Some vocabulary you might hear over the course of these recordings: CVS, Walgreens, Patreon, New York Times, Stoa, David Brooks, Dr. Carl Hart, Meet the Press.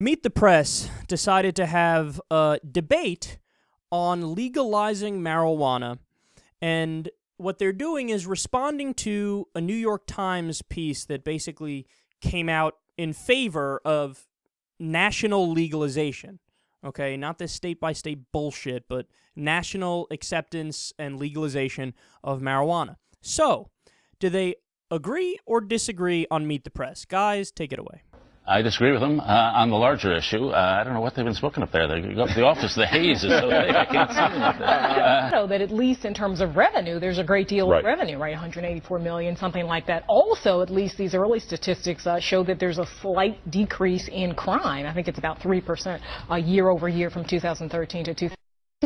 Meet the Press decided to have a debate on legalizing marijuana, and what they're doing is responding to a New York Times piece that basically came out in favor of national legalization. Okay, not this state-by-state bullshit, but national acceptance and legalization of marijuana. So, do they agree or disagree on Meet the Press? Guys, take it away. I disagree with them on the larger issue. I don't know what they've been smoking up there. They go up to the office, the haze is so thick, I can't see them up there. So that at least in terms of revenue, there's a great deal of revenue, right? $184 million, something like that. Also, at least these early statistics show that there's a slight decrease in crime. I think it's about 3% year over year from 2013 to 2000.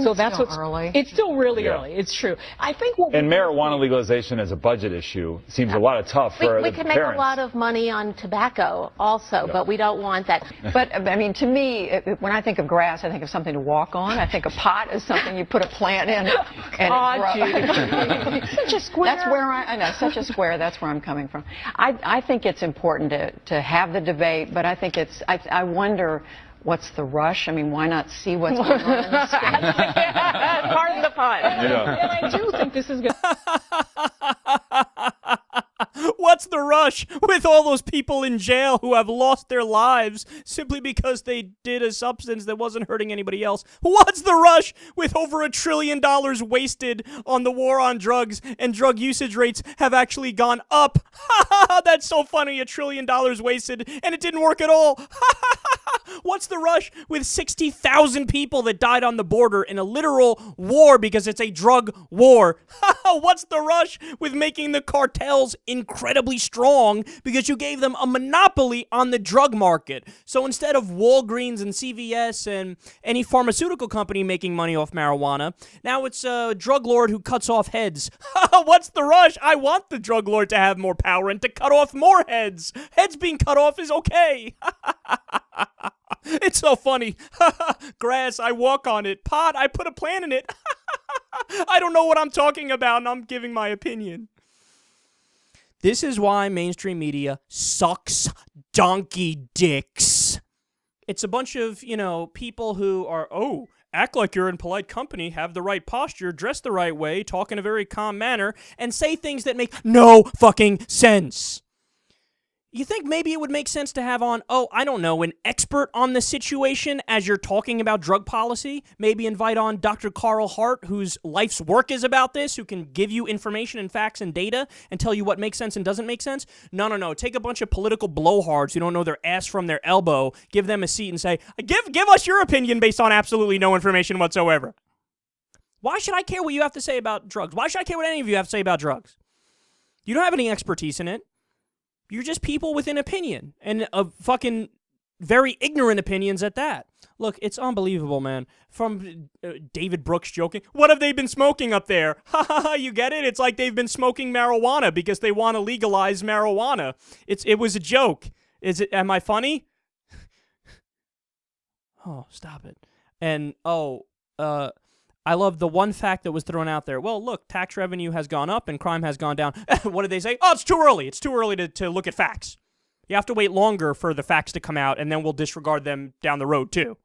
So that's what's early. It's still really early. It's true. I think what and marijuana legalization as a budget issue seems a lot tough for the parents. We can make a lot of money on tobacco also, but we don't want that. But I mean, to me, when I think of grass, I think of something to walk on. I think a pot is something you put a plant in and it grows. Such a square. That's where I know. Such a square. That's where I'm coming from. I think it's important to have the debate, but I think it's I wonder. What's the rush? I mean, why not see what's going on in the state? Pardon the pun. Yeah. And I do think this is going to... What's the rush with all those people in jail who have lost their lives simply because they did a substance that wasn't hurting anybody else? What's the rush with over $1 trillion wasted on the war on drugs, and drug usage rates have actually gone up? That's so funny, $1 trillion wasted, and it didn't work at all. What's the rush with 60,000 people that died on the border in a literal war because it's a drug war? What's the rush with making the cartels incredibly strong because you gave them a monopoly on the drug market? So instead of Walgreens and CVS and any pharmaceutical company making money off marijuana, now it's a drug lord who cuts off heads. What's the rush? I want the drug lord to have more power and to cut off more heads. Heads being cut off is okay. It's so funny. Grass, I walk on it. Pot, I put a plant in it. I don't know what I'm talking about, and I'm giving my opinion. This is why mainstream media sucks donkey dicks. It's a bunch of, you know, people who are, oh, act like you're in polite company, have the right posture, dress the right way, talk in a very calm manner, and say things that make no fucking sense. You think maybe it would make sense to have on, oh, I don't know, an expert on the situation as you're talking about drug policy? Maybe invite on Dr. Carl Hart, whose life's work is about this, who can give you information and facts and data and tell you what makes sense and doesn't make sense? No, no, no. Take a bunch of political blowhards who don't know their ass from their elbow, give them a seat and say, give us your opinion based on absolutely no information whatsoever. Why should I care what you have to say about drugs? Why should I care what any of you have to say about drugs? You don't have any expertise in it. You're just people with an opinion, and a fucking very ignorant opinions at that. Look, it's unbelievable, man. From David Brooks joking, what have they been smoking up there? Ha ha ha, you get it? It's like they've been smoking marijuana because they want to legalize marijuana. It was a joke. Am I funny? Oh, stop it. And, oh, I love the one fact that was thrown out there. Well, look, tax revenue has gone up and crime has gone down. What did they say? Oh, it's too early. It's too early to look at facts. You have to wait longer for the facts to come out, and then we'll disregard them down the road, too.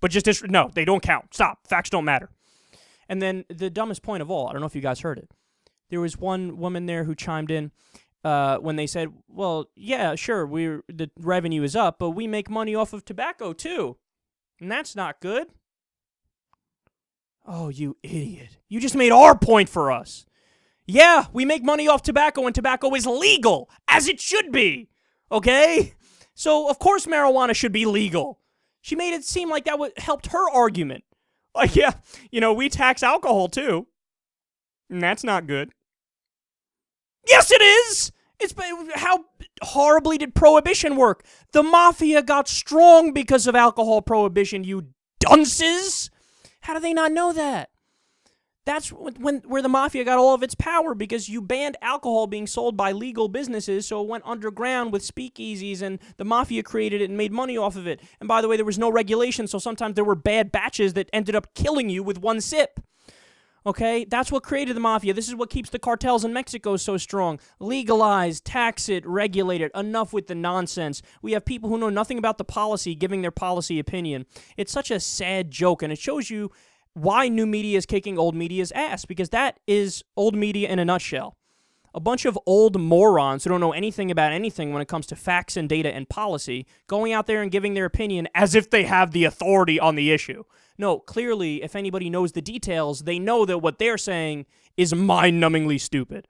But just no, they don't count. Stop. Facts don't matter. And then the dumbest point of all, I don't know if you guys heard it. There was one woman there who chimed in when they said, well, yeah, sure, the revenue is up, but we make money off of tobacco, too. And that's not good. Oh, you idiot. You just made our point for us. Yeah, we make money off tobacco, and tobacco is legal, as it should be, okay? So, of course, marijuana should be legal. She made it seem like that helped her argument. Like, yeah, you know, we tax alcohol, too. And that's not good. Yes, it is! How horribly did prohibition work? The mafia got strong because of alcohol prohibition, you dunces! How do they not know that? That's where the mafia got all of its power, because you banned alcohol being sold by legal businesses, so it went underground with speakeasies, and the mafia created it and made money off of it. And by the way, there was no regulation, so sometimes there were bad batches that ended up killing you with one sip. Okay? That's what created the mafia. This is what keeps the cartels in Mexico so strong. Legalize, tax it, regulate it. Enough with the nonsense. We have people who know nothing about the policy giving their policy opinion. It's such a sad joke, and it shows you why new media is kicking old media's ass, because that is old media in a nutshell. A bunch of old morons who don't know anything about anything when it comes to facts and data and policy, going out there and giving their opinion as if they have the authority on the issue. No, clearly, if anybody knows the details, they know that what they're saying is mind-numbingly stupid.